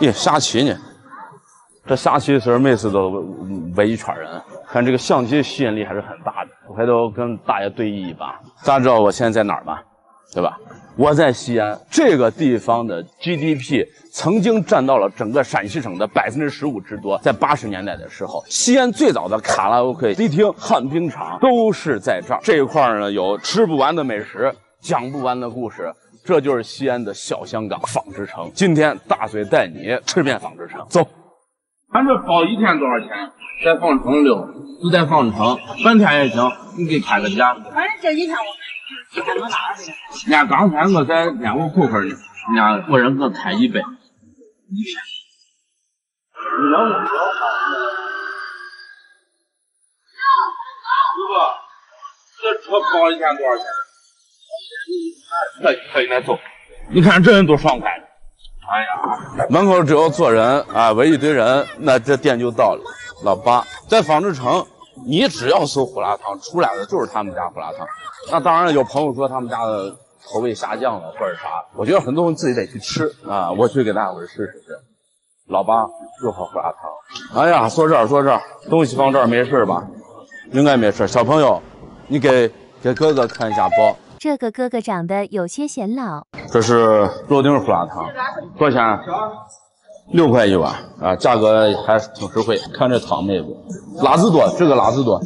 耶，下棋呢？这下棋时候每次都围一圈人，看这个象棋吸引力还是很大的。我还都跟大爷对弈一把，大家知道我现在在哪儿吗？对吧？我在西安这个地方的 GDP 曾经占到了整个陕西省的 15% 之多，在80年代的时候，西安最早的卡拉 OK 迪厅、旱冰场都是在这儿。这一块呢，有吃不完的美食，讲不完的故事。 这就是西安的小香港纺织城。今天大嘴带你吃遍纺织城，走。咱这包一天多少钱？在纺织城溜，不在纺织城半天也行，你给开个价。反正这一天我开到哪儿去？俺刚才我在俺我库分呢，俺个人各开100。一天。你能不能？师傅，这车包一天多少钱？ 这应该走，你看这人多爽快！哎呀，门口只要坐人啊，围一堆人，那这店就到了。老八，在纺织城，你只要搜胡辣汤出来的就是他们家胡辣汤。那当然，有朋友说他们家的口味下降了或者啥，我觉得很多人自己得去吃啊。我去给大伙试试去。老八又喝胡辣汤。哎呀，说这儿，东西放这儿没事吧？应该没事。小朋友，你给哥哥看一下包。 这个哥哥长得有些显老。这是肉丁胡辣汤，多少钱？6块一碗啊，价格还挺实惠。看这汤妹子，辣子多，这个辣子多。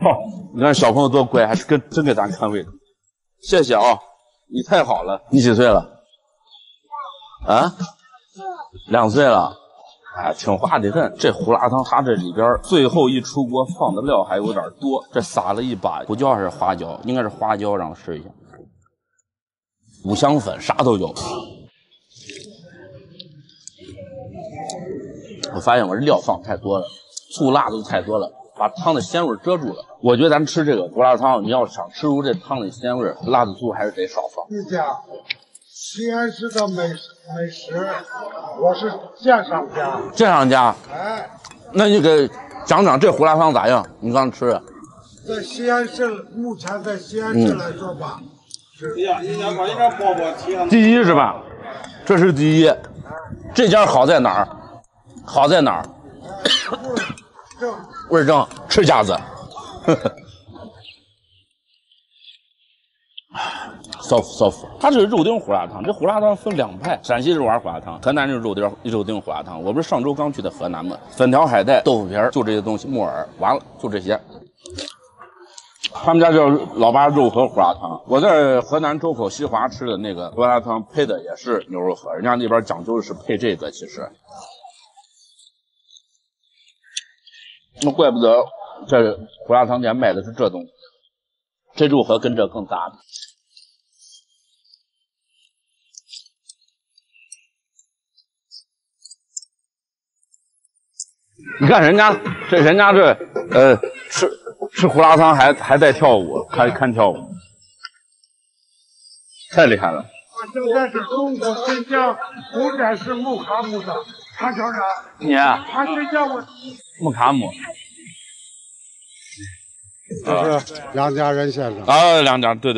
好、哦，你看小朋友多乖，还真给咱看胃口。谢谢啊，你太好了。你几岁了？啊？2岁了。 哎，听话的很。这胡辣汤，它这里边最后一出锅放的料还有点多，这撒了一把胡椒还是花椒，应该是花椒，让我试一下。五香粉啥都有。我发现我这料放太多了，醋辣都太多了，把汤的鲜味遮住了。我觉得咱吃这个胡辣汤，你要想吃出这汤的鲜味，辣子醋还是得少放。对的。 西安是个美食，我是鉴赏家。鉴赏家，哎，那你给讲讲这胡辣汤咋样？你刚吃的。在西安市，目前在西安市来说吧，第一是吧？这是第一。这家好在哪儿？好在哪儿？味正，吃架子。呵呵 骚服，它这是肉丁胡辣汤。这胡辣汤分2派，陕西是玩胡辣汤，河南就是肉丁胡辣汤。我不是上周刚去的河南吗？粉条、海带、豆腐皮儿，就这些东西，木耳，完了就这些。他们家叫老八肉盒胡辣汤。我在河南周口西华吃的那个胡辣汤配的也是牛肉盒，人家那边讲究的是配这个，其实那怪不得这胡辣汤店卖的是这东西，这肉盒跟这更搭。 你看人家这，吃胡辣汤还在跳舞，看跳舞，太厉害了。我现在是中国新疆古展示木卡姆的传承人。你、啊？他是叫我木卡姆。这是梁家人先生。啊，梁家，对，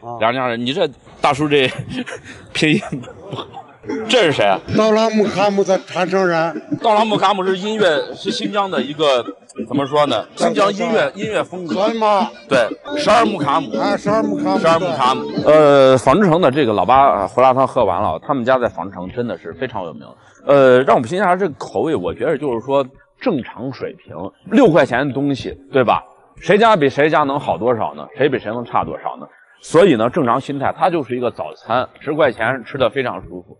啊、梁家人，你这大叔这拼音不好。 这是谁啊？道拉木卡姆的传承人。道拉木卡姆是音乐，是新疆的一个怎么说呢？新疆音乐风格。什么？对，12木卡姆。啊，12木卡姆。12木卡姆。纺织城的这个老八胡辣汤喝完了，他们家在纺织城真的是非常有名。让我们评价一下这个口味，我觉得就是说正常水平，6块钱的东西，对吧？谁家比谁家能好多少呢？谁比谁能差多少呢？所以呢，正常心态，它就是一个早餐，10块钱吃的非常舒服。